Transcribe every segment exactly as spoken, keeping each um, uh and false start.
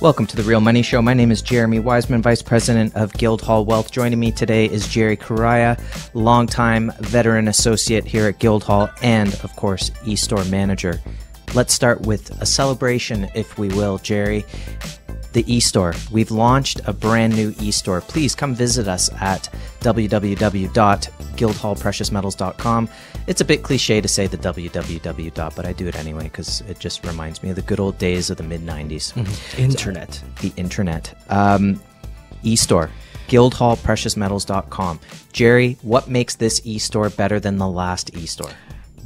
Welcome to the Real Money Show. My name is Jeremy Wiseman, Vice President of Guildhall Wealth. Joining me today is Jerry Karaya, longtime veteran associate here at Guildhall and, of course, e-store manager. Let's start with a celebration, if we will, Jerry. The e-store. We've launched a brand new e-store. Please come visit us at w w w dot guildhall precious metals dot com. It's a bit cliche to say the www dot, but I do it anyway because it just reminds me of the good old days of the mid nineties. Mm-hmm. Internet. So, the internet. Um, e-store. guildhall precious metals dot com. Jerry, what makes this e-store better than the last e-store?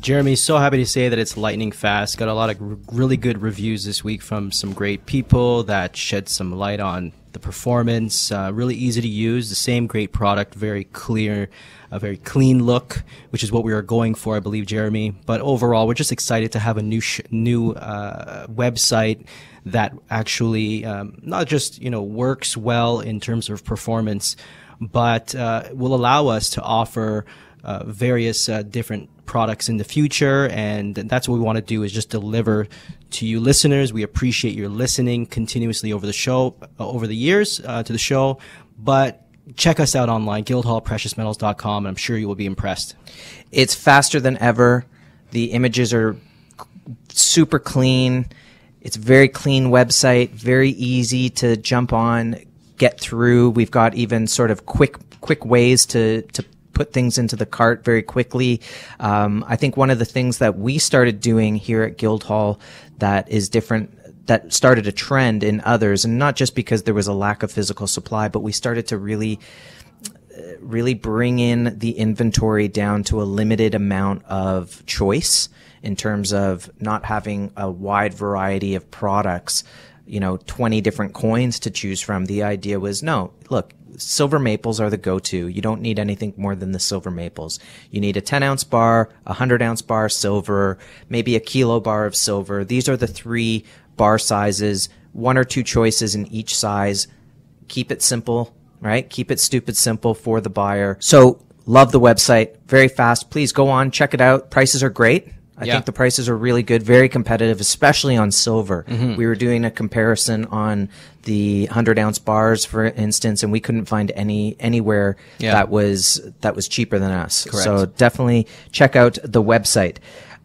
Jeremy, so happy to say that it's lightning fast. Got a lot of r really good reviews this week from some great people that shed some light on the performance. Uh, really easy to use. The same great product. Very clear, a very clean look, which is what we are going for, I believe, Jeremy. But overall, we're just excited to have a new sh new uh, website that actually um, not just you know works well in terms of performance, but uh, will allow us to offer Uh, various uh, different products in the future, and that's what we want to do, is just deliver to you listeners. We appreciate your listening continuously over the show, uh, over the years uh, to the show, but check us out online, guildhall precious metals dot com, and I'm sure you will be impressed. It's faster than ever. The images are super clean. It's a very clean website, very easy to jump on, get through. We've got even sort of quick quick ways to to put things into the cart very quickly. Um, I think one of the things that we started doing here at Guildhall that is different, that started a trend in others, and not just because there was a lack of physical supply, but we started to really, really bring in the inventory down to a limited amount of choice in terms of not having a wide variety of products, you know, twenty different coins to choose from. The idea was, no, look, silver maples are the go-to. You don't need anything more than the silver maples. You need a ten ounce bar, a one hundred ounce bar silver, maybe a kilo bar of silver. These are the three bar sizes, one or two choices in each size. Keep it simple, right? Keep it stupid simple for the buyer. So love the website. Very fast. Please go on, check it out. Prices are great. I yeah. think the prices are really good, very competitive, especially on silver. Mm-hmm. We were doing a comparison on the one hundred ounce bars, for instance, and we couldn't find any anywhere yeah. that was that was cheaper than us. Correct. So definitely check out the website.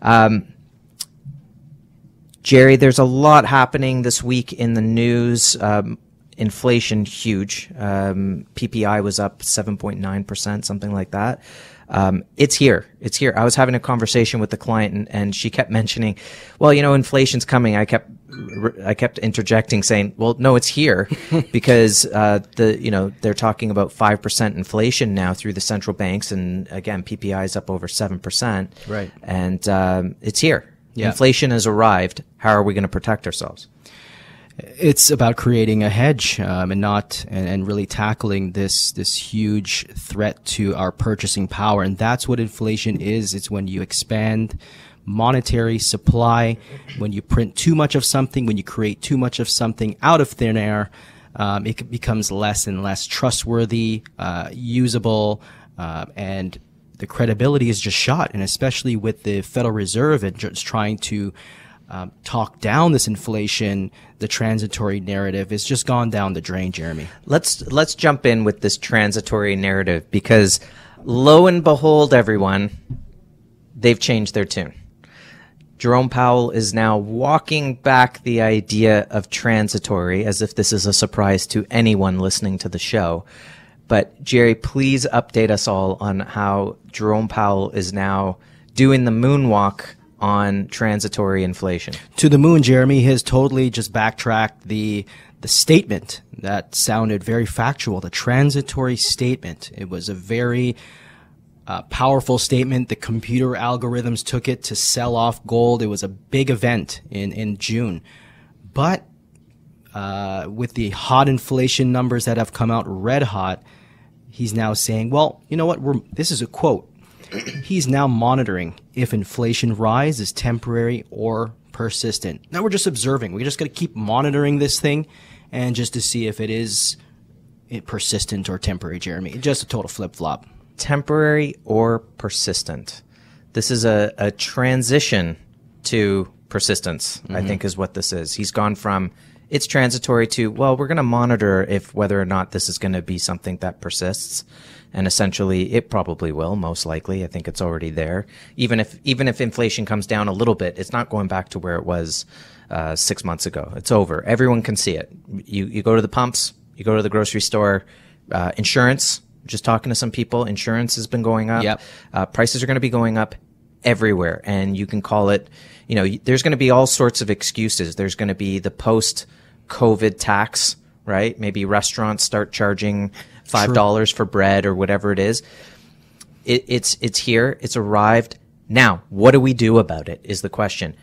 Um, Jerry, there's a lot happening this week in the news. Um, inflation, huge. Um, P P I was up seven point nine percent, something like that. Um, it's here. It's here. I was having a conversation with the client, and, and she kept mentioning, well, you know, inflation's coming. I kept, I kept interjecting saying, well, no, it's here because, uh, the, you know, they're talking about five percent inflation now through the central banks. And again, P P I is up over seven percent. Right. And, um, it's here. Yeah. Inflation has arrived. How are we going to protect ourselves? It's about creating a hedge um, and not and, and really tackling this this huge threat to our purchasing power, and that's what inflation is. It's when you expand monetary supply, when you print too much of something, when you create too much of something out of thin air, um, it becomes less and less trustworthy, uh, usable, uh, and the credibility is just shot. And especially with the Federal Reserve and just trying to Um, talk down this inflation, the transitory narrative is just gone down the drain, Jeremy. Let's let's jump in with this transitory narrative, because lo and behold, everyone, they've changed their tune. Jerome Powell is now walking back the idea of transitory as if this is a surprise to anyone listening to the show. But Jerry, please update us all on how Jerome Powell is now doing the moonwalk on transitory inflation. To the moon, Jeremy. He has totally just backtracked the the statement that sounded very factual, the transitory statement. It was a very uh, powerful statement. The computer algorithms took it to sell off gold. It was a big event in, in June. But uh, with the hot inflation numbers that have come out red hot, he's now saying, well, you know what, We're, this is a quote. He's now monitoring if inflation rise is temporary or persistent. Now we're just observing. We're just going to keep monitoring this thing and just to see if it is persistent or temporary, Jeremy. Just a total flip-flop. Temporary or persistent. This is a, a transition to persistence, mm-hmm. I think is what this is. He's gone from it's transitory to, well, we're going to monitor if whether or not this is going to be something that persists. And essentially it probably will, most likely. I think it's already there. Even if, even if inflation comes down a little bit, it's not going back to where it was, uh, six months ago. It's over. Everyone can see it. You, you go to the pumps, you go to the grocery store, uh, insurance, just talking to some people, insurance has been going up. Yep. Uh, prices are going to be going up everywhere. And you can call it, you know, there's going to be all sorts of excuses. There's going to be the post COVID tax, right? Maybe restaurants start charging five dollars for bread or whatever it is. It, it's, it's here. It's arrived. Now, what do we do about it is the question.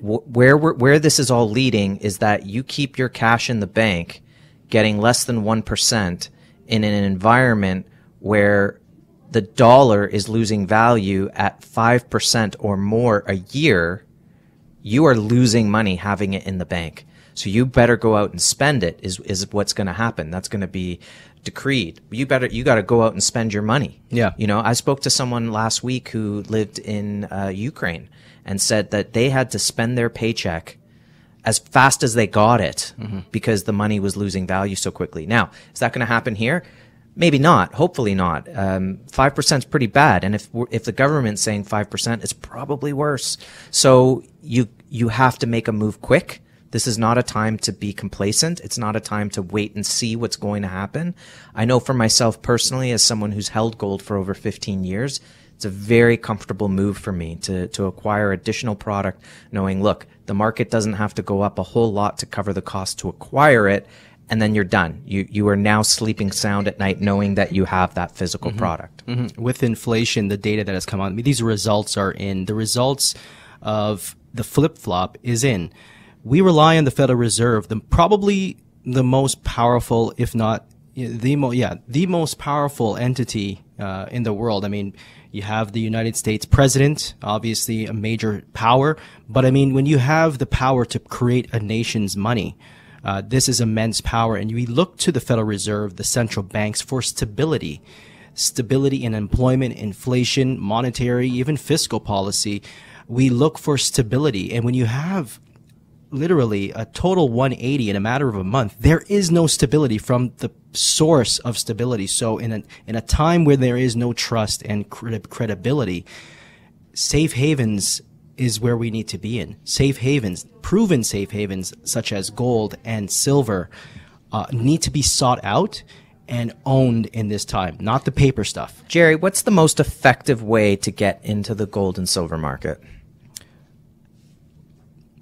Where, where, where this is all leading is that you keep your cash in the bank getting less than one percent in an environment where the dollar is losing value at five percent or more a year. You are losing money having it in the bank. So you better go out and spend it is, is what's going to happen. That's going to be decreed. You better, you got to go out and spend your money. Yeah. You know, I spoke to someone last week who lived in uh, Ukraine and said that they had to spend their paycheck as fast as they got it mm-hmm. because the money was losing value so quickly. Now, is that going to happen here? Maybe not. Hopefully not. Um, five percent is pretty bad. And if, if the government's saying five percent, it's probably worse. So you, you have to make a move quick. This is not a time to be complacent. It's not a time to wait and see what's going to happen. I know for myself personally, as someone who's held gold for over fifteen years, it's a very comfortable move for me to, to acquire additional product, knowing, look, the market doesn't have to go up a whole lot to cover the cost to acquire it. And then you're done. You, you are now sleeping sound at night knowing that you have that physical mm-hmm. product. Mm-hmm. With inflation, the data that has come out, I mean, these results are in. The results of the flip-flop is in. We rely on the Federal Reserve, the probably the most powerful, if not the most, yeah, the most powerful entity uh, in the world. I mean, you have the United States president, obviously a major power, but I mean, when you have the power to create a nation's money, uh, this is immense power. And we look to the Federal Reserve, the central banks, for stability, stability in employment, inflation, monetary, even fiscal policy. We look for stability. And when you have literally a total one eighty in a matter of a month, there is no stability from the source of stability. So in a, in a time where there is no trust and cred credibility, safe havens is where we need to be in. Safe havens, proven safe havens such as gold and silver uh, need to be sought out and owned in this time, not the paper stuff. Jerry, what's the most effective way to get into the gold and silver market?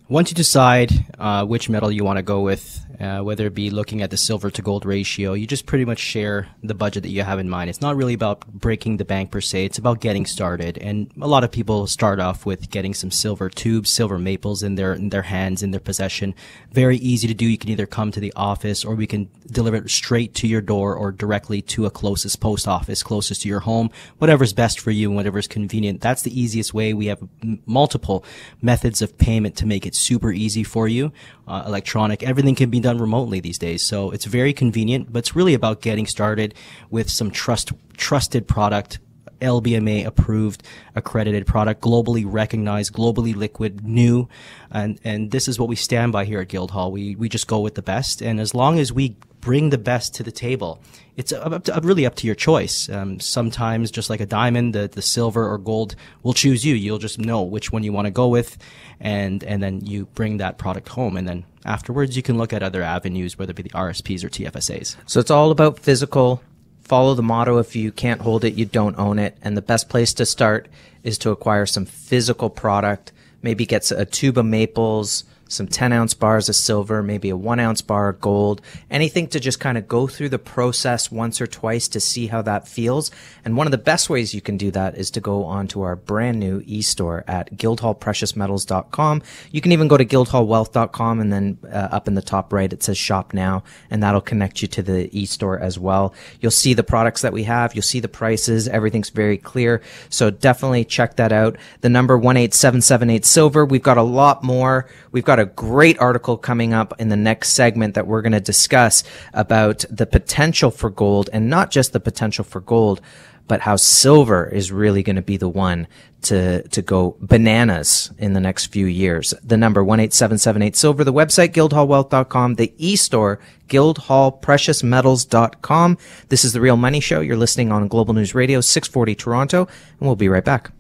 Once you decide uh, which metal you want to go with, uh, whether it be looking at the silver to gold ratio, you just pretty much share the budget that you have in mind. It's not really about breaking the bank per se. It's about getting started. And a lot of people start off with getting some silver tubes, silver maples in their in their hands, in their possession. Very easy to do. You can either come to the office, or we can deliver it straight to your door or directly to a closest post office, closest to your home, whatever's best for you and whatever's convenient. That's the easiest way. We have multiple methods of payment to make it super easy for you. Uh, electronic, everything can be done remotely these days. So it's very convenient, but it's really about getting started with some trust, trusted product, L B M A approved, accredited product, globally recognized, globally liquid, new. And, and this is what we stand by here at Guildhall. We, we just go with the best. And as long as we bring the best to the table, it's up to, really up to your choice. Um, sometimes, just like a diamond, the, the silver or gold will choose you. You'll just know which one you want to go with, and and then you bring that product home. And then afterwards, you can look at other avenues, whether it be the R S Ps or T F S As. So it's all about physical. Follow the motto, if you can't hold it, you don't own it. And the best place to start is to acquire some physical product. Maybe get a tube of maples, some ten ounce bars of silver, maybe a one ounce bar of gold, anything to just kind of go through the process once or twice to see how that feels. And one of the best ways you can do that is to go onto our brand new e-store at guildhall precious metals dot com. You can even go to guildhall wealth dot com, and then uh, up in the top right, it says shop now, and that'll connect you to the e-store as well. You'll see the products that we have. You'll see the prices. Everything's very clear. So definitely check that out. The number one eight seven seven eight silver. We've got a lot more. We've got got a great article coming up in the next segment that we're going to discuss about the potential for gold, and not just the potential for gold, but how silver is really going to be the one to to go bananas in the next few years. The number one eight seven seven eight silver, the website guildhall wealth dot com, the e-store guildhall precious metals dot com. This is the Real Money Show. You're listening on Global News Radio six forty Toronto, and we'll be right back.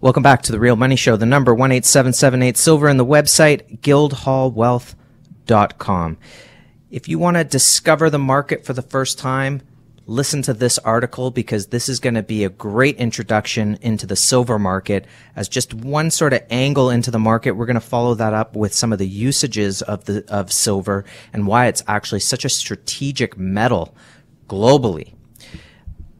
Welcome back to the Real Money Show. The number one eight seven seven eight silver and the website guildhall wealth dot com. If you want to discover the market for the first time, listen to this article, because this is going to be a great introduction into the silver market as just one sort of angle into the market. We're going to follow that up with some of the usages of the of silver and why it's actually such a strategic metal globally.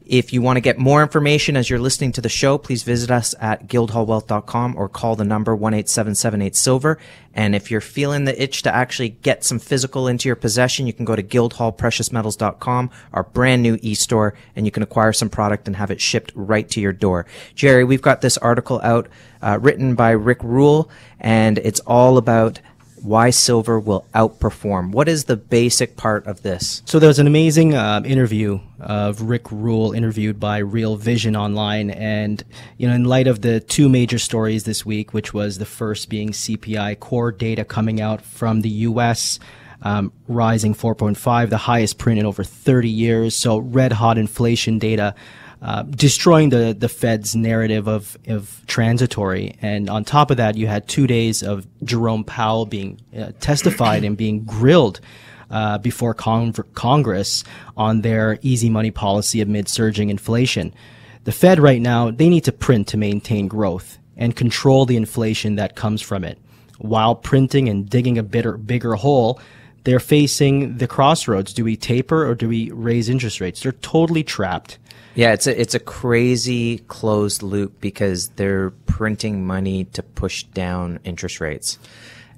If you want to get more information as you're listening to the show, please visit us at guildhall wealth dot com or call the number one eight seven seven eight silver. And if you're feeling the itch to actually get some physical into your possession, you can go to guildhall precious metals dot com, our brand new e-store, and you can acquire some product and have it shipped right to your door. Jerry, we've got this article out uh, written by Rick Rule, and it's all about why silver will outperform. What is the basic part of this? So there was an amazing uh, interview of Rick Rule, interviewed by Real Vision online, and you know, in light of the two major stories this week, which was the first being C P I core data coming out from the U S, um, rising four point five, the highest print in over thirty years, so red hot inflation data, Uh, destroying the, the Fed's narrative of, of transitory. And on top of that, you had two days of Jerome Powell being uh, testified and being grilled uh, before con Congress on their easy money policy amid surging inflation. The Fed right now, they need to print to maintain growth and control the inflation that comes from it. While printing and digging a bitter, bigger hole, they're facing the crossroads. Do we taper or do we raise interest rates? They're totally trapped. Yeah, it's a, it's a crazy closed loop because they're printing money to push down interest rates.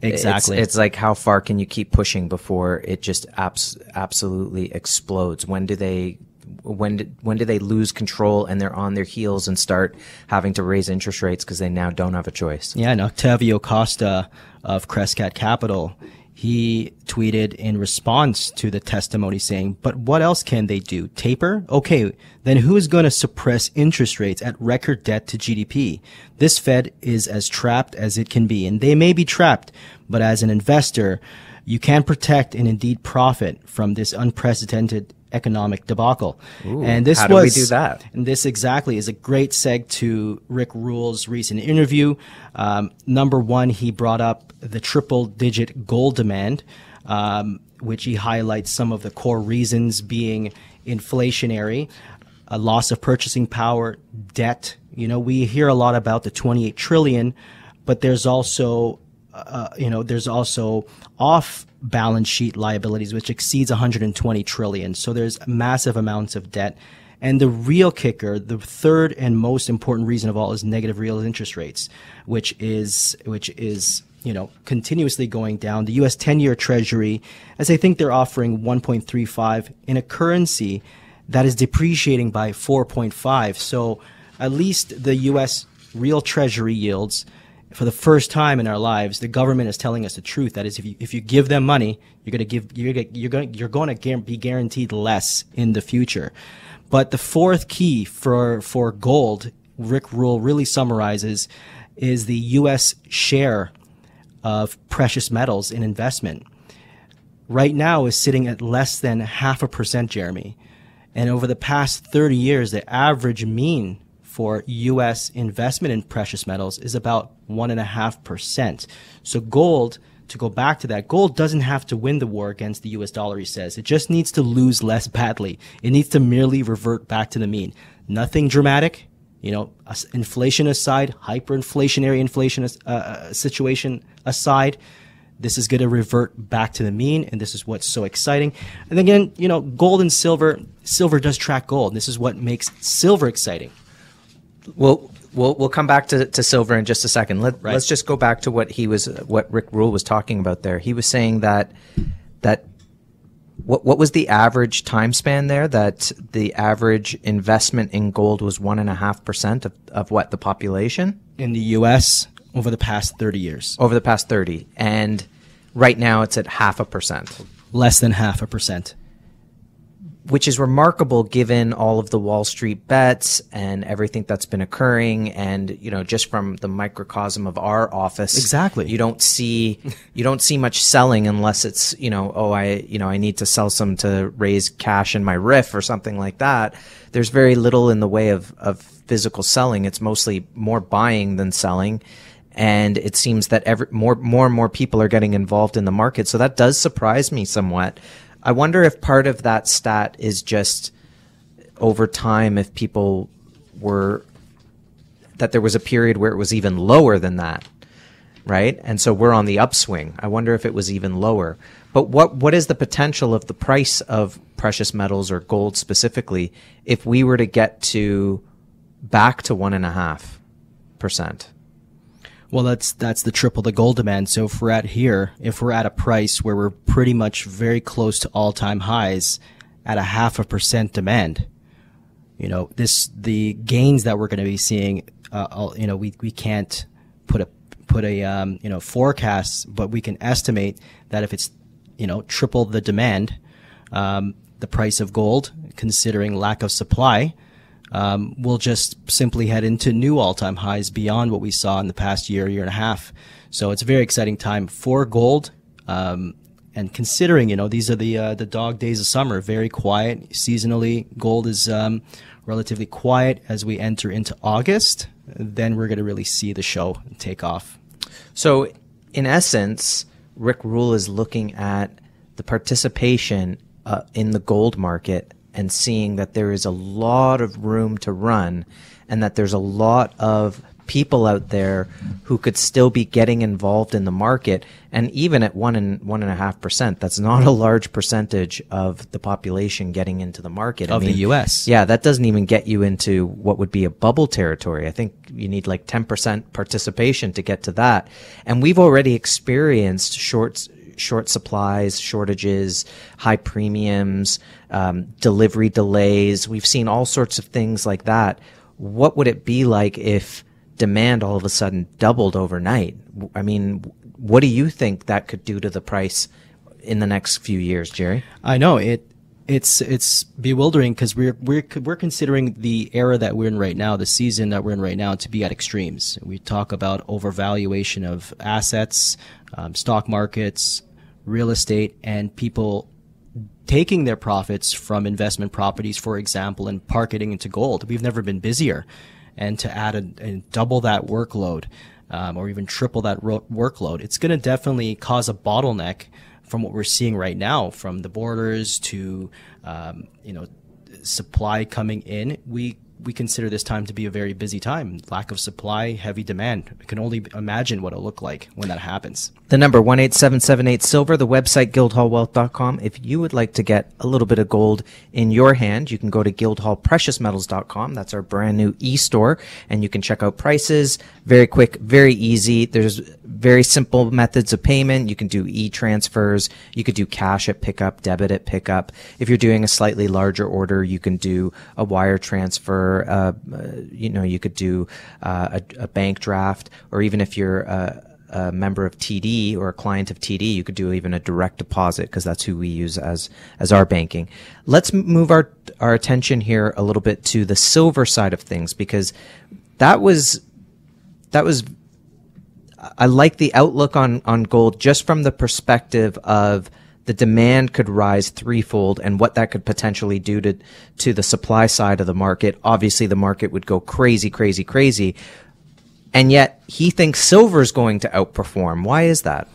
Exactly. It's, it's like, how far can you keep pushing before it just abs absolutely explodes? When do they when do, when do they lose control and they're on their heels and start having to raise interest rates because they now don't have a choice? Yeah, and Octavio Costa of Crescat Capital, he tweeted in response to the testimony saying, but what else can they do? Taper? Okay, then who is going to suppress interest rates at record debt to G D P? This Fed is as trapped as it can be, and they may be trapped, but as an investor, you can protect and indeed profit from this unprecedented economic debacle. Ooh, and this how was, do we do that? And this exactly is a great seg to Rick Rule's recent interview. Um, number one, he brought up the triple-digit gold demand, um, which he highlights some of the core reasons being inflationary, a loss of purchasing power, debt. You know, we hear a lot about the twenty-eight trillion dollars, but there's also Uh, you know, there's also off-balance sheet liabilities, which exceeds one hundred twenty trillion dollars. So there's massive amounts of debt. And the real kicker, the third and most important reason of all, is negative real interest rates, which is, which is, you know, continuously going down. The U S ten-year Treasury, as I think they're offering one point three five in a currency that is depreciating by four point five. So at least the U S real Treasury yields, for the first time in our lives, the government is telling us the truth. That is, if you if you give them money, you're gonna give you're gonna, you're going you're going to be guaranteed less in the future. But the fourth key for for gold, Rick Rule really summarizes, is the U S share of precious metals in investment. Right now, is sitting at less than half a percent, Jeremy. And over the past thirty years, the average mean for U S investment in precious metals is about one and a half percent. So gold, to go back to that, gold doesn't have to win the war against the U S dollar, he says. It just needs to lose less badly. It needs to merely revert back to the mean. Nothing dramatic, you know, inflation aside, hyperinflationary inflation uh, situation aside. This is going to revert back to the mean, and this is what's so exciting. And again, you know, gold and silver, silver does track gold. This is what makes silver exciting. Well, we'll we'll come back to, to silver in just a second. Let, right. Let's just go back to what he was, what Rick Rule was talking about there. He was saying that that what what was the average time span there? That the average investment in gold was one and a half percent of of what the population in the U S Over the past thirty years. Over the past thirty. And right now it's at half a percent. Less than half a percent. Which is remarkable given all of the Wall Street bets and everything that's been occurring. And, you know, just from the microcosm of our office. Exactly. You don't see, you don't see much selling unless it's, you know, oh, I, you know, I need to sell some to raise cash in my R I F or something like that. There's very little in the way of, of physical selling. It's mostly more buying than selling. And it seems that every, more, more and more people are getting involved in the market. So that does surprise me somewhat. I wonder if part of that stat is just over time, if people were, that there was a period where it was even lower than that, right? And so we're on the upswing. I wonder if it was even lower. But what, what is the potential of the price of precious metals or gold specifically if we were to get to back to one and a half percent? Well, that's, that's the triple the gold demand. So if we're at here, if we're at a price where we're pretty much very close to all time highs at a half a percent demand, you know, this, the gains that we're going to be seeing, uh, you know, we, we can't put a, put a, um, you know, forecast, but we can estimate that if it's, you know, triple the demand, um, the price of gold, considering lack of supply, Um, we'll just simply head into new all-time highs beyond what we saw in the past year, year and a half. So it's a very exciting time for gold. Um, and considering, you know, these are the, uh, the dog days of summer, very quiet seasonally. Gold is, um, relatively quiet as we enter into August. Then we're going to really see the show take off. So in essence, Rick Rule is looking at the participation, uh, in the gold market and seeing that there is a lot of room to run and that there's a lot of people out there who could still be getting involved in the market. And even at one and one and a half percent, that's not a large percentage of the population getting into the market. Of I mean, the U S. Yeah, that doesn't even get you into what would be a bubble territory. I think you need like ten percent participation to get to that. And we've already experienced shorts, short supplies, shortages, high premiums, um, delivery delays. We've seen all sorts of things like that. What would it be like if demand all of a sudden doubled overnight? I mean, what do you think that could do to the price in the next few years, Jerry? I know it. It's it's bewildering because we're we're we're considering the era that we're in right now, the season that we're in right now, to be at extremes. We talk about overvaluation of assets, um, stock markets, real estate, and people taking their profits from investment properties, for example, and parking into gold. We've never been busier. And to add a, a double that workload, um, or even triple that ro- workload, it's going to definitely cause a bottleneck from what we're seeing right now, from the borders to, um, you know, supply coming in. We, we consider this time to be a very busy time. Lack of supply, heavy demand. We can only imagine what it'll look like when that happens. The number one eight seven seven eight silver, the website guildhall wealth dot com. If you would like to get a little bit of gold in your hand, you can go to guildhall precious metals dot com. That's our brand new e-store, and you can check out prices. Very quick, very easy. There's very simple methods of payment. You can do e-transfers. You could do cash at pickup, debit at pickup. If you're doing a slightly larger order, you can do a wire transfer. Uh, you know, you could do uh, a, a bank draft, or even if you're a, a member of T D or a client of T D, you could do even a direct deposit, because that's who we use as as our banking. Let's move our our attention here a little bit to the silver side of things, because that was that was I like the outlook on on gold just from the perspective of the demand could rise threefold, and what that could potentially do to to the supply side of the market. Obviously, the market would go crazy, crazy, crazy. And yet, he thinks silver is going to outperform. Why is that?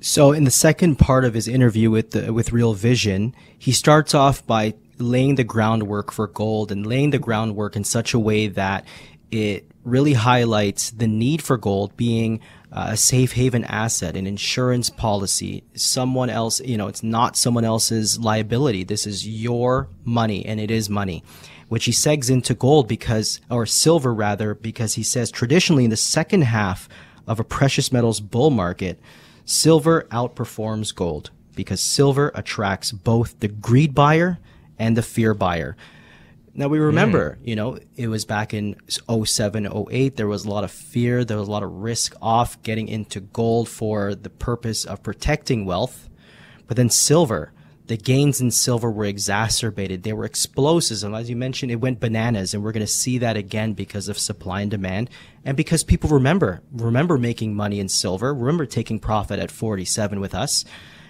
So, in the second part of his interview with the, with Real Vision, he starts off by laying the groundwork for gold, and laying the groundwork in such a way that it really highlights the need for gold being a safe haven asset, an insurance policy, someone else, you know, it's not someone else's liability. This is your money, and it is money, which he segs into gold because, or silver rather, because he says traditionally in the second half of a precious metals bull market, silver outperforms gold because silver attracts both the greed buyer and the fear buyer. Now, we remember, mm. you know, it was back in oh seven, oh eight. There was a lot of fear. There was a lot of risk off getting into gold for the purpose of protecting wealth. But then silver, the gains in silver were exacerbated. They were explosives. And as you mentioned, it went bananas. And we're going to see that again because of supply and demand. And because people remember, remember making money in silver, remember taking profit at forty-seven with us.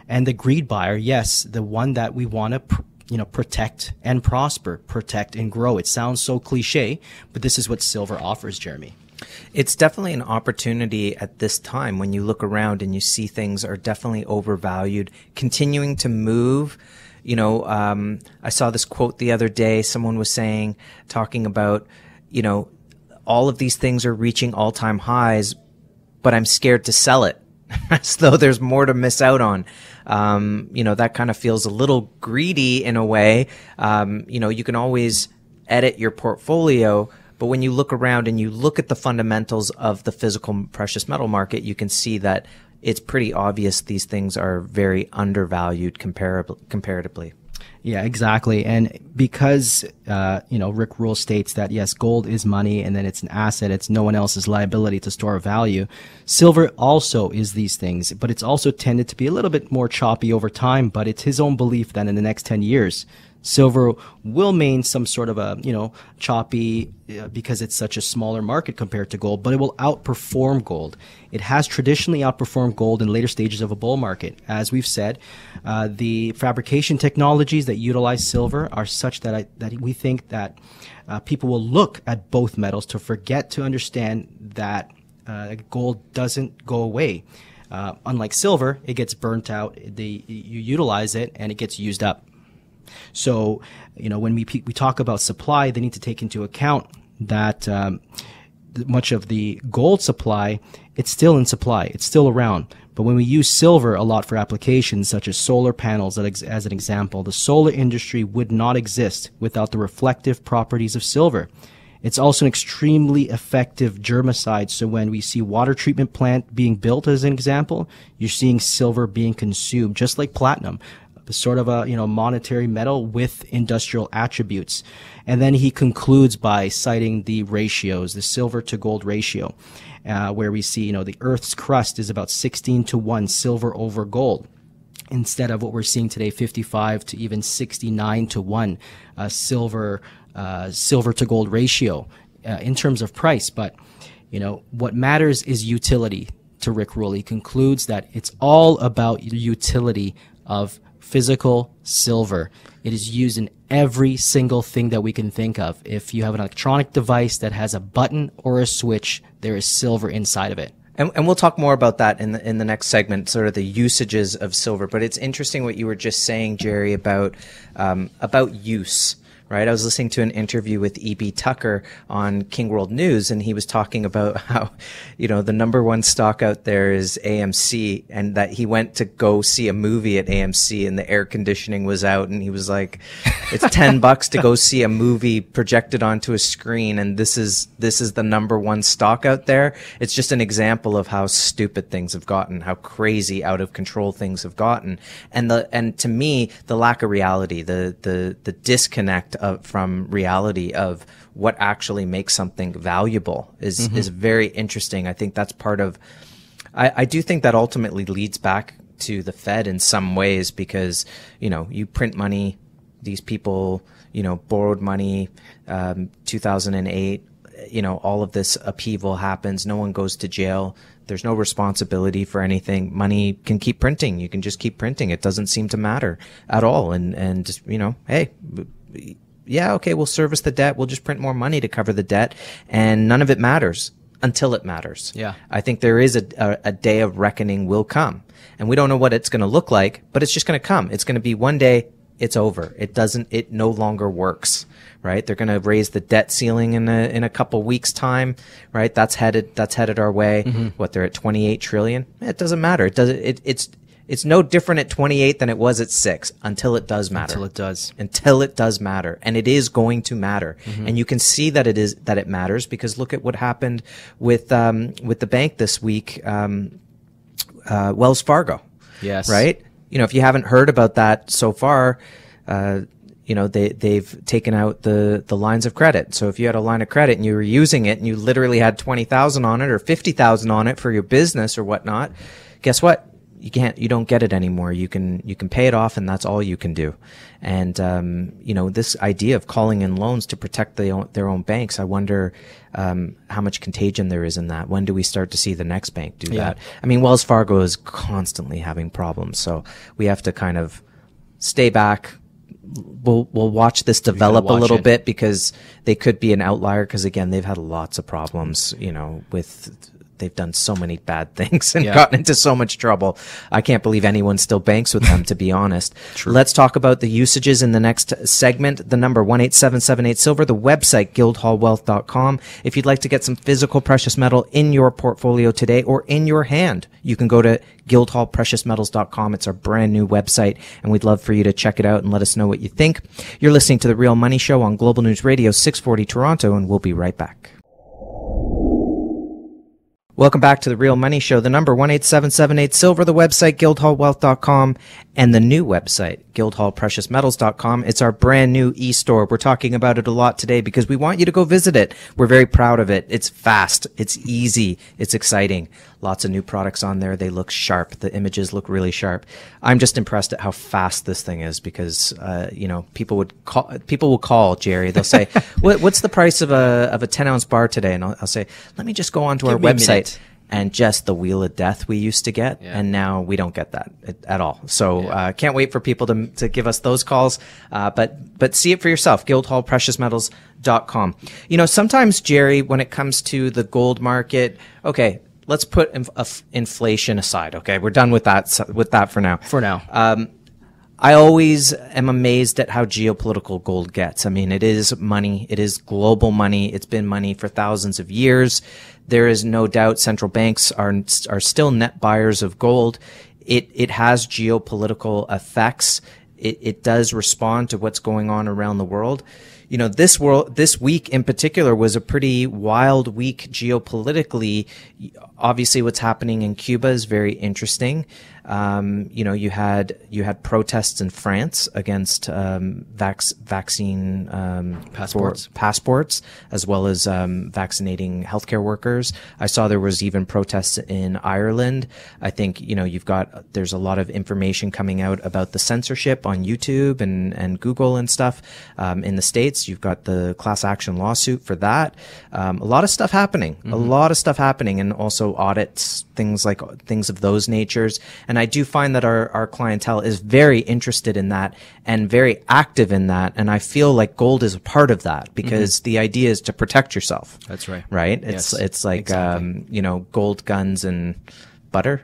And the greed buyer, yes, the one that we want to pr- you know, protect and prosper, protect and grow. It sounds so cliche, but this is what silver offers, Jeremy. It's definitely an opportunity at this time when you look around and you see things are definitely overvalued, continuing to move. You know, um, I saw this quote the other day. Someone was saying, talking about, you know, all of these things are reaching all-time highs, but I'm scared to sell it. As though there's more to miss out on. Um, you know, that kind of feels a little greedy in a way. Um, you know, you can always edit your portfolio, but when you look around and you look at the fundamentals of the physical precious metal market, you can see that it's pretty obvious these things are very undervalued comparably, comparatively. Yeah, exactly. And because, uh, you know, Rick Rule states that, yes, gold is money and then it's an asset. It's no one else's liability to store value. Silver also is these things, but it's also tended to be a little bit more choppy over time. But it's his own belief that in the next ten years, silver will remain some sort of a, you know, choppy uh, because it's such a smaller market compared to gold, but it will outperform gold. It has traditionally outperformed gold in later stages of a bull market. As we've said, uh, the fabrication technologies that utilize silver are such that I, that we think that uh, people will look at both metals to forget to understand that uh, gold doesn't go away. Uh, unlike silver, it gets burnt out. They, you utilize it and it gets used up. So, you know, when we we talk about supply, they need to take into account that um, much of the gold supply, it's still in supply. It's still around. But when we use silver a lot for applications such as solar panels, as an example, the solar industry would not exist without the reflective properties of silver. It's also an extremely effective germicide. So when we see water treatment plant being built, as an example, you're seeing silver being consumed, just like platinum. Sort of a, you know, monetary metal with industrial attributes. And then he concludes by citing the ratios, the silver to gold ratio, uh, where we see, you know, the Earth's crust is about sixteen to one silver over gold, instead of what we're seeing today, fifty-five to even sixty-nine to one uh, silver, uh, silver to gold ratio uh, in terms of price. But, you know, what matters is utility. To Rick Rule, he concludes that it's all about utility of physical silver. It is used in every single thing that we can think of. If you have an electronic device that has a button or a switch, there is silver inside of it. And, and we'll talk more about that in the, in the next segment, sort of the usages of silver. But it's interesting what you were just saying, Jerry, about um, about use. Right, I was listening to an interview with E. B. Tucker on King World News, and he was talking about how, you know, the number one stock out there is A M C, and that he went to go see a movie at A M C, and the air conditioning was out, and he was like, "It's ten bucks to go see a movie projected onto a screen, and this is this is the number one stock out there." It's just an example of how stupid things have gotten, how crazy out of control things have gotten, and the and to me, the lack of reality, the the the disconnect Of, from reality of what actually makes something valuable is, mm-hmm. is very interesting. I think that's part of, I, I do think that ultimately leads back to the Fed in some ways, because, you know, you print money, these people, you know, borrowed money, um, two thousand eight, you know, all of this upheaval happens. No one goes to jail. There's no responsibility for anything. Money can keep printing. You can just keep printing. It doesn't seem to matter at all. And, and just, you know, hey, yeah, okay, we'll service the debt. We'll just print more money to cover the debt. And none of it matters until it matters. Yeah. I think there is a, a, a day of reckoning will come. And we don't know what it's going to look like, but it's just going to come. It's going to be one day it's over. It doesn't, it no longer works, right? They're going to raise the debt ceiling in a, in a couple weeks time, right? That's headed, that's headed our way. Mm-hmm. What, they're at twenty-eight trillion? It doesn't matter. It doesn't, it, it's, It's no different at twenty-eight than it was at six until it does matter. Until it does. Until it does matter. And it is going to matter. Mm-hmm. And you can see that it is, that it matters, because look at what happened with, um, with the bank this week, um, uh, Wells Fargo. Yes. Right? You know, if you haven't heard about that so far, uh, you know, they, they've taken out the, the lines of credit. So if you had a line of credit and you were using it and you literally had twenty thousand on it or fifty thousand on it for your business or whatnot, guess what? You can't, you don't get it anymore. You can, you can pay it off and that's all you can do. And, um, you know, this idea of calling in loans to protect the own, their own banks, I wonder, um, how much contagion there is in that. When do we start to see the next bank do yeah. that? I mean, Wells Fargo is constantly having problems. So we have to kind of stay back. We'll, we'll watch this develop watch a little it. bit because they could be an outlier. Cause again, they've had lots of problems, you know, with, they've done so many bad things and yeah. gotten into so much trouble. I can't believe anyone still banks with them, to be honest. True. Let's talk about the usages in the next segment. The number one eight seven seven eight silver, the website guildhall wealth dot com. If you'd like to get some physical precious metal in your portfolio today or in your hand, you can go to guildhall precious metals dot com. It's our brand new website, and we'd love for you to check it out and let us know what you think. You're listening to The Real Money Show on Global News Radio six forty Toronto, and we'll be right back. Welcome back to The Real Money Show. The number one eight seven seven eight silver, the website guildhall wealth dot com, and the new website guildhall precious metals dot com. It's our brand new e-store. We're talking about it a lot today because we want you to go visit it. We're very proud of it. It's fast, it's easy, it's exciting. Lots of new products on there. They look sharp. The images look really sharp. I'm just impressed at how fast this thing is because uh, you know, people would call, people will call Jerry. They'll say, what, "What's the price of a of a ten ounce bar today?" And I'll, I'll say, "Let me just go onto Give our website." And just the wheel of death we used to get. Yeah. And now we don't get that at all. So yeah. uh, can't wait for people to, to give us those calls. Uh, but, but see it for yourself, guildhall precious metals dot com. You know, sometimes, Jerry, when it comes to the gold market, okay, let's put inf uh, inflation aside. Okay. We're done with that, with that for now. For now. Um, I always am amazed at how geopolitical gold gets. I mean, it is money. It is global money. It's been money for thousands of years. There is no doubt central banks are, are still net buyers of gold. It, it has geopolitical effects. It, it does respond to what's going on around the world. You know, this world, this week in particular was a pretty wild week geopolitically. Obviously, what's happening in Cuba is very interesting. Um, you know, you had, you had protests in France against, um, vac vaccine, um, passports, passports, as well as, um, vaccinating healthcare workers. I saw there was even protests in Ireland. I think, you know, you've got, there's a lot of information coming out about the censorship on YouTube and, and Google and stuff. Um, in the States, you've got the class action lawsuit for that. Um, a lot of stuff happening, mm-hmm. a lot of stuff happening, and also audits, things like things of those natures. And And I do find that our, our clientele is very interested in that and very active in that. And I feel like gold is a part of that because mm-hmm. the idea is to protect yourself. That's right. Right? It's, yes, it's like, exactly. um, you know, gold guns and butter.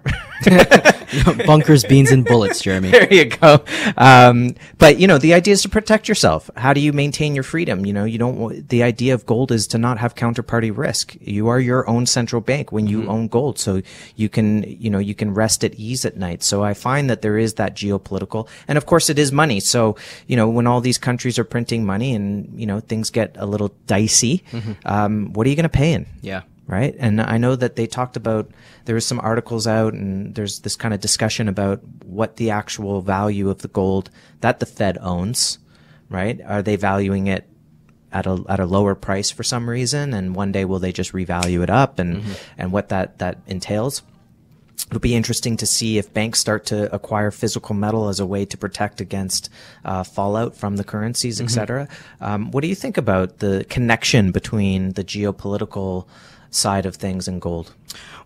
Bunkers, beans, and bullets, Jeremy. There you go. Um, but, you know, the idea is to protect yourself. How do you maintain your freedom? You know, you don't, the idea of gold is to not have counterparty risk. You are your own central bank when you mm-hmm. own gold. So you can, you know, you can rest at ease at night. So I find that there is that geopolitical. And of course it is money. So, you know, when all these countries are printing money and, you know, things get a little dicey, mm-hmm. um, what are you going to pay in? Yeah. Right. And I know that they talked about, there was some articles out and there's this kind of discussion about what the actual value of the gold that the Fed owns, right? Are they valuing it at a, at a lower price for some reason? And one day will they just revalue it up and, mm-hmm. and what that, that entails? It'll be interesting to see if banks start to acquire physical metal as a way to protect against uh, fallout from the currencies, et mm-hmm. cetera. Um, what do you think about the connection between the geopolitical side of things and gold?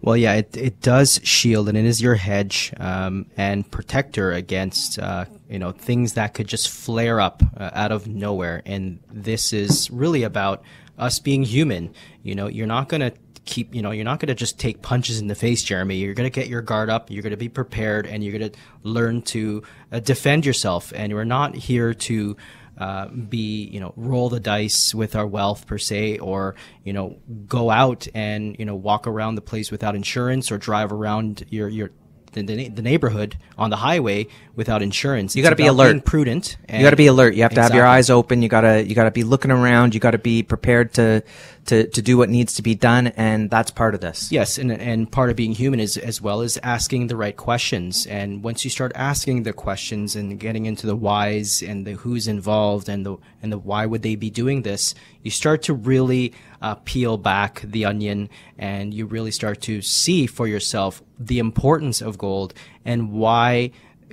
Well, yeah, it, it does shield and it is your hedge um, and protector against uh, you know, things that could just flare up uh, out of nowhere. And this is really about us being human. You know, you're not going to keep, you know, you're not going to just take punches in the face, Jeremy. You're going to get your guard up. You're going to be prepared, and you're going to learn to uh, defend yourself. And we're not here to Uh, be, you know, roll the dice with our wealth per se, or, you know, go out and, you know, walk around the place without insurance, or drive around your, your, the, the neighborhood on the highway without insurance. You got to be alert, being prudent. And you got to be alert. You have to exactly. have your eyes open. You gotta, you gotta be looking around. You gotta be prepared to, to, to do what needs to be done, and that's part of this. Yes, and, and part of being human is as well as asking the right questions. And once you start asking the questions and getting into the whys and the who's involved and the and the why would they be doing this, you start to really uh, peel back the onion, and you really start to see for yourself the importance of gold and why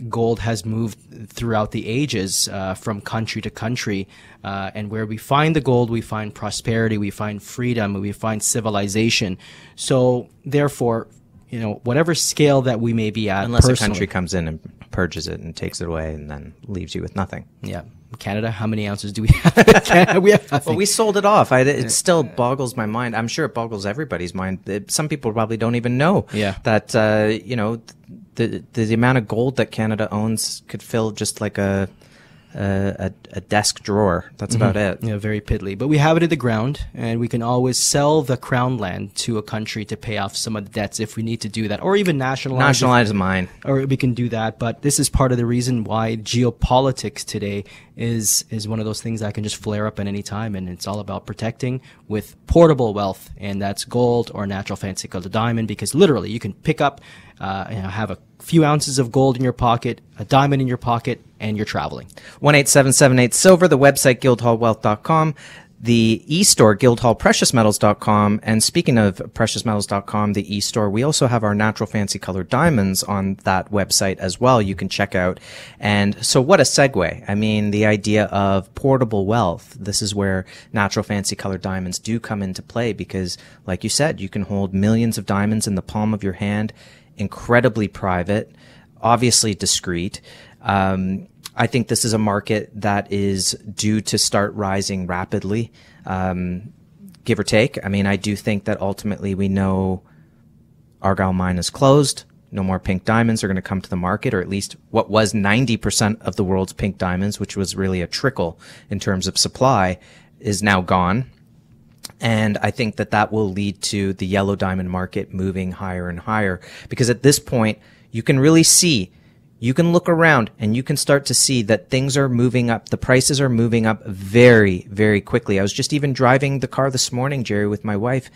gold has moved throughout the ages uh, from country to country. Uh, and where we find the gold, we find prosperity, we find freedom, we find civilization. So therefore, you know, whatever scale that we may be at, unless a country comes in and purges it and takes it away and then leaves you with nothing. Yeah. Canada, how many ounces do we have? Canada, we have nothing. Well, we sold it off. I, it still boggles my mind. I'm sure it boggles everybody's mind. It, some people probably don't even know yeah. that, uh, you know, The, the the amount of gold that Canada owns could fill just like a a, a desk drawer. That's mm-hmm. about it. Yeah, very piddly. But we have it in the ground, and we can always sell the crown land to a country to pay off some of the debts if we need to do that, or even nationalize. Nationalize if, mine. Or we can do that. But this is part of the reason why geopolitics today is is one of those things that can just flare up at any time, and it's all about protecting with portable wealth, and that's gold or natural fancy called a diamond, because literally you can pick up. Uh, you know, have a few ounces of gold in your pocket, a diamond in your pocket, and you're traveling. one eight seven seven eight silver, the website guildhall wealth dot com, the e-store guildhall precious metals dot com, and speaking of precious metals dot com, the e-store, we also have our natural fancy colored diamonds on that website as well. You can check out. And so what a segue. I mean, the idea of portable wealth, this is where natural fancy colored diamonds do come into play, because like you said, you can hold millions of diamonds in the palm of your hand, incredibly private, obviously discreet. Um, I think this is a market that is due to start rising rapidly, um, give or take. I mean, I do think that ultimately we know Argyle Mine is closed. No more pink diamonds are going to come to the market, or at least what was ninety percent of the world's pink diamonds, which was really a trickle in terms of supply, is now gone. And I think that that will lead to the yellow diamond market moving higher and higher, because at this point, you can really see, you can look around and you can start to see that things are moving up. The prices are moving up very, very quickly. I was just even driving the car this morning, Jerry, with my wife.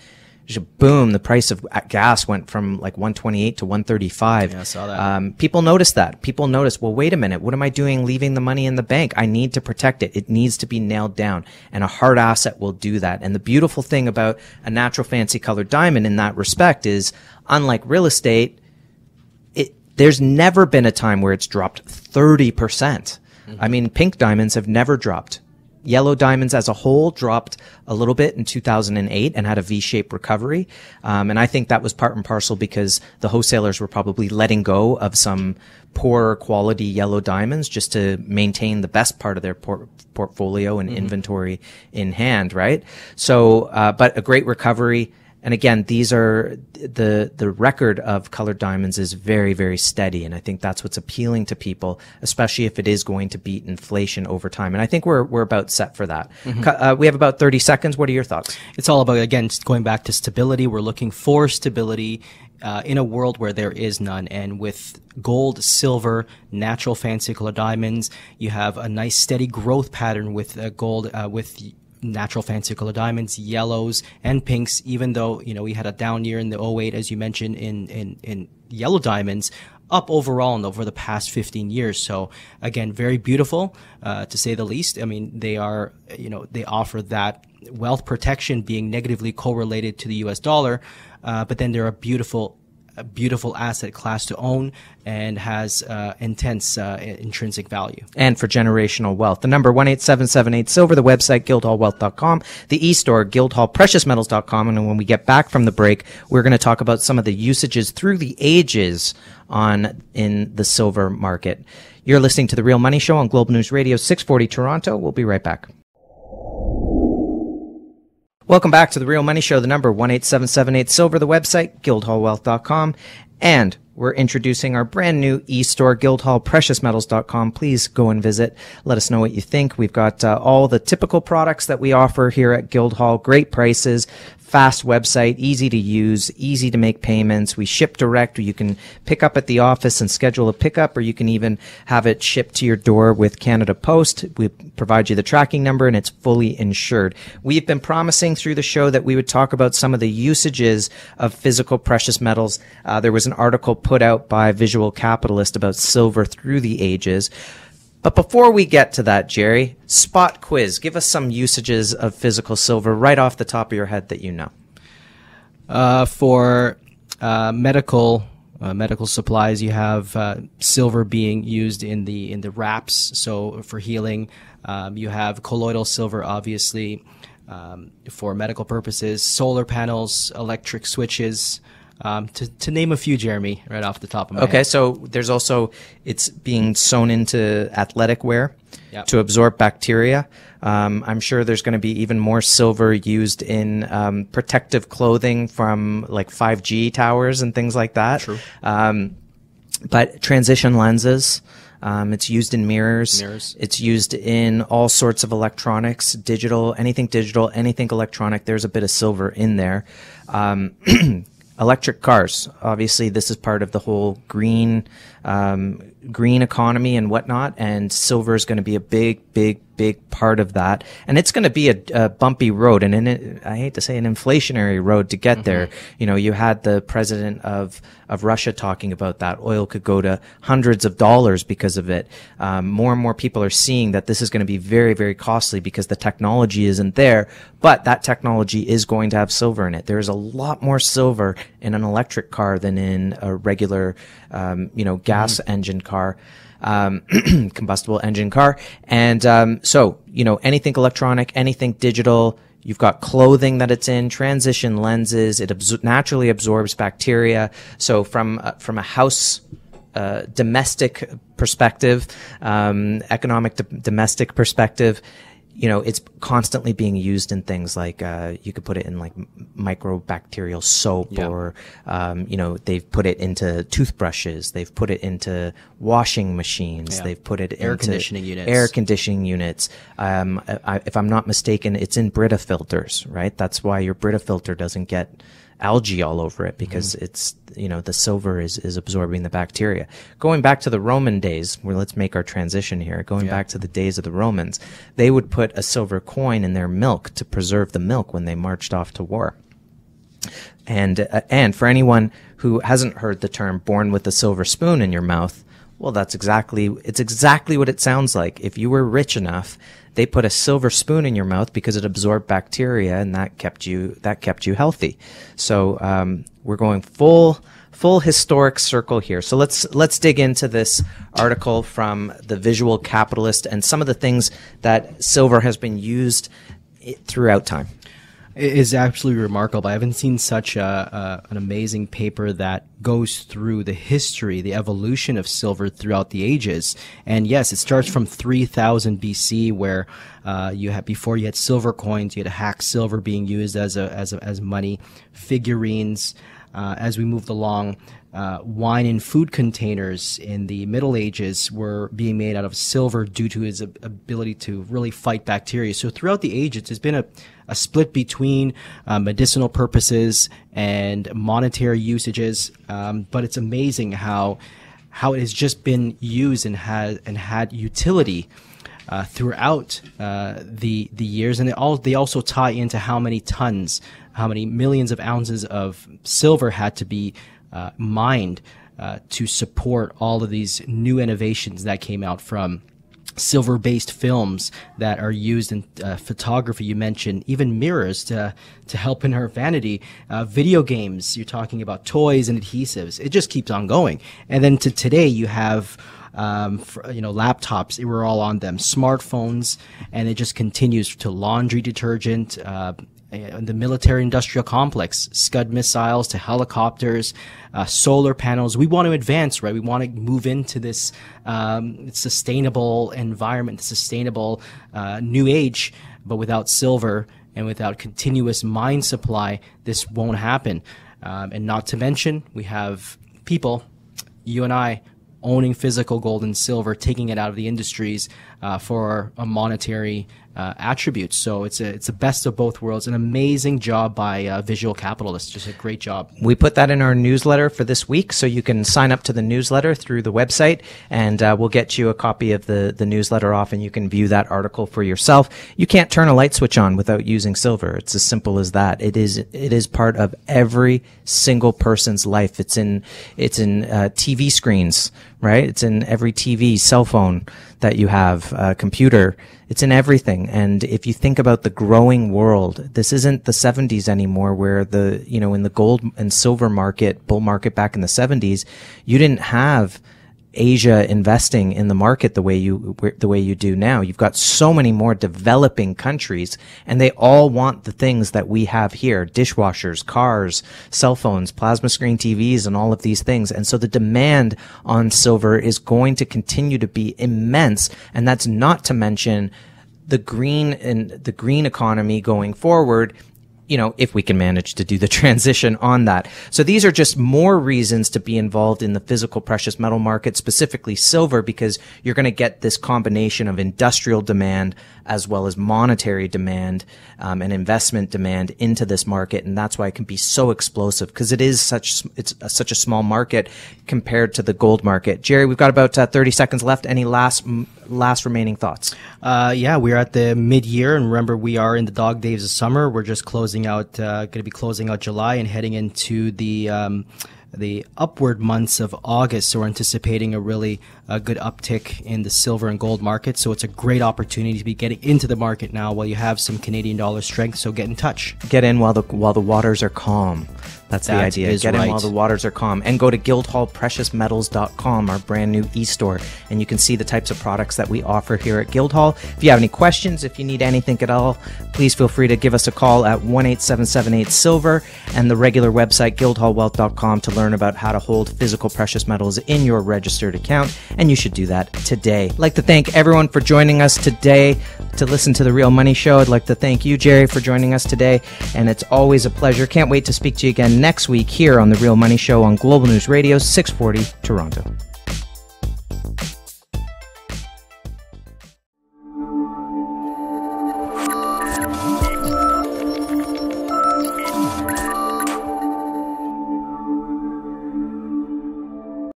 Just boom, the price of gas went from like one twenty-eight to one thirty-five. Yeah, I saw that. Um, people notice that. People notice, well, wait a minute. What am I doing leaving the money in the bank? I need to protect it. It needs to be nailed down. And a hard asset will do that. And the beautiful thing about a natural fancy colored diamond in that respect is, unlike real estate, it, there's never been a time where it's dropped thirty percent. Mm-hmm. I mean, pink diamonds have never dropped. Yellow diamonds as a whole dropped a little bit in two thousand eight and had a V-shaped recovery. Um, and I think that was part and parcel because the wholesalers were probably letting go of some poorer quality yellow diamonds just to maintain the best part of their por portfolio and mm-hmm. inventory in hand, right? So, uh, but a great recovery. And again, these are the, the record of colored diamonds is very, very steady. And I think that's what's appealing to people, especially if it is going to beat inflation over time. And I think we're, we're about set for that. Mm-hmm. uh, we have about thirty seconds. What are your thoughts? It's all about, again, going back to stability. We're looking for stability. Uh, in a world where there is none. And with gold, silver, natural fancy colored diamonds, you have a nice steady growth pattern with uh, gold, uh, with natural fancy color diamonds, yellows and pinks, even though, you know, we had a down year in the oh eight, as you mentioned, in, in, in yellow diamonds, up overall and over the past fifteen years. So again, very beautiful, uh, to say the least. I mean, they are, you know, they offer that wealth protection being negatively correlated to the U S dollar. Uh, but then they're a beautiful, a beautiful asset class to own and has uh, intense uh, intrinsic value. And for generational wealth, the number one eight seven seven eight silver, the website guildhall wealth dot com, the e-store guildhall precious metals dot com. And when we get back from the break, we're going to talk about some of the usages through the ages on in the silver market. You're listening to The Real Money Show on Global News Radio six forty Toronto. We'll be right back. Welcome back to The Real Money Show, the number one eight seven seven eight silver, the website guildhall wealth dot com. And we're introducing our brand new e-store, guildhall precious metals dot com. Please go and visit. Let us know what you think. We've got uh, all the typical products that we offer here at Guildhall. Great prices, fast website, easy to use, easy to make payments. We ship direct. You can pick up at the office and schedule a pickup, or you can even have it shipped to your door with Canada Post. We provide you the tracking number, and it's fully insured. We've been promising through the show that we would talk about some of the usages of physical precious metals. Uh, there was an article put out by Visual Capitalist about silver through the ages. But before we get to that, Jerry, spot quiz. Give us some usages of physical silver right off the top of your head that you know. Uh, for uh, medical uh, medical supplies, you have uh, silver being used in the in the wraps. So for healing, um, you have colloidal silver, obviously, um, for medical purposes. Solar panels, electric switches. Um, to, to name a few, Jeremy, right off the top of my head. Okay, so there's also, it's being sewn into athletic wear, yep, to absorb bacteria. Um, I'm sure there's going to be even more silver used in um, protective clothing from like five G towers and things like that. True. Um, but transition lenses. Um, it's used in mirrors. mirrors. It's used in all sorts of electronics, digital, anything digital, anything electronic. There's a bit of silver in there. Um, Electric cars. Obviously, this is part of the whole green, um, green economy and whatnot. And silver is going to be a big, big, big part of that. And it's going to be a, a bumpy road, and in it, I hate to say, an inflationary road to get mm-hmm. there. You know, you had the president of of Russia talking about that. Oil could go to hundreds of dollars because of it. Um, more and more people are seeing that this is going to be very, very costly because the technology isn't there. But that technology is going to have silver in it. There is a lot more silver in an electric car than in a regular, um, you know, gas mm-hmm. engine car, um, combustible engine car. And, um, so, you know, anything electronic, anything digital, you've got clothing that it's in, transition lenses. It absor- naturally absorbs bacteria. So from, uh, from a house, uh, domestic perspective, um, economic d- domestic perspective, you know, it's constantly being used in things like, uh, you could put it in like microbacterial soap, yeah, or, um, you know, they've put it into toothbrushes. They've put it into washing machines. Yeah. They've put it air into conditioning units. air conditioning units. Um, I, if I'm not mistaken, it's in Brita filters, right? That's why your Brita filter doesn't get algae all over it, because mm-hmm. it's, you know, the silver is, is absorbing the bacteria. Going back to the Roman days, where let's make our transition here, going yeah. back to the days of the Romans, they would put a silver coin in their milk to preserve the milk when they marched off to war. And, uh, and for anyone who hasn't heard the term born with a silver spoon in your mouth, well, that's exactly, it's exactly what it sounds like. If you were rich enough, they put a silver spoon in your mouth because it absorbed bacteria, and that kept you, that kept you healthy. So, um, we're going full, full historic circle here. So let's, let's dig into this article from the Visual Capitalist and some of the things that silver has been used throughout time. It is absolutely remarkable. I haven't seen such a, a, an amazing paper that goes through the history, the evolution of silver throughout the ages. And yes, it starts from three thousand B C, where uh, you had, before you had silver coins, you had hacked silver being used as a, as a, as money, figurines. Uh, as we moved along, uh, wine and food containers in the Middle Ages were being made out of silver due to its ability to really fight bacteria. So throughout the ages, there's been a a split between uh, medicinal purposes and monetary usages, um, but it's amazing how how it has just been used and had and had utility uh, throughout uh, the the years, and they all they also tie into how many tons, how many millions of ounces of silver had to be uh, mined uh, to support all of these new innovations that came out from silver-based films that are used in uh, photography. You mentioned even mirrors to to help in her vanity, uh, video games. You're talking about toys and adhesives. It just keeps on going. And then to today, you have um, for, you know laptops. We're all on them. Smartphones, and it just continues to laundry detergent, uh, the military-industrial complex, Scud missiles to helicopters, uh, solar panels. We want to advance, right? We want to move into this um, sustainable environment, sustainable uh, new age, but without silver and without continuous mine supply, this won't happen. Um, and not to mention, we have people, you and I, owning physical gold and silver, taking it out of the industries uh, for a monetary uh, attribute. So it's a, it's the best of both worlds. An amazing job by uh, Visual Capitalist. Just a great job. We put that in our newsletter for this week, so you can sign up to the newsletter through the website, and uh, we'll get you a copy of the, the newsletter off, and you can view that article for yourself. You can't turn a light switch on without using silver. It's as simple as that. It is it is part of every single person's life. It's in, it's in uh, T V screens, right? It's in every T V, cell phone that you have, uh, computer. It's in everything. And if you think about the growing world, this isn't the seventies anymore, where the, you know, in the gold and silver market, bull market back in the seventies, you didn't have Asia investing in the market the way you, the way you do now. You've got so many more developing countries, and they all want the things that we have here: dishwashers, cars, cell phones, plasma screen T Vs, and all of these things. And so the demand on silver is going to continue to be immense. And that's not to mention the green and the green economy going forward, you know, if we can manage to do the transition on that. So these are just more reasons to be involved in the physical precious metal market, specifically silver, because you're going to get this combination of industrial demand as well as monetary demand, um, and investment demand into this market. And that's why it can be so explosive, because it is such, it's a, such a small market compared to the gold market. Jerry, we've got about uh, thirty seconds left. Any last, m last remaining thoughts? Uh, yeah, we're at the mid year, and remember, we are in the dog days of summer. We're just closing out, uh, going to be closing out July and heading into the um, the upward months of August. So we're anticipating a really uh, good uptick in the silver and gold market. So it's a great opportunity to be getting into the market now while you have some Canadian dollar strength. So get in touch. Get in while the while the waters are calm. That's that the idea. Get right in while the waters are calm. And go to guildhall precious metals dot com, our brand new e-store, and you can see the types of products that we offer here at Guildhall. If you have any questions, if you need anything at all, please feel free to give us a call at one eight seven seven eight silver, and the regular website, guildhall wealth dot com, to learn about how to hold physical precious metals in your registered account. And you should do that today. I'd like to thank everyone for joining us today to listen to The Real Money Show. I'd like to thank you, Jerry, for joining us today. And it's always a pleasure. Can't wait to speak to you again next week here on The Real Money Show on Global News Radio, six forty Toronto.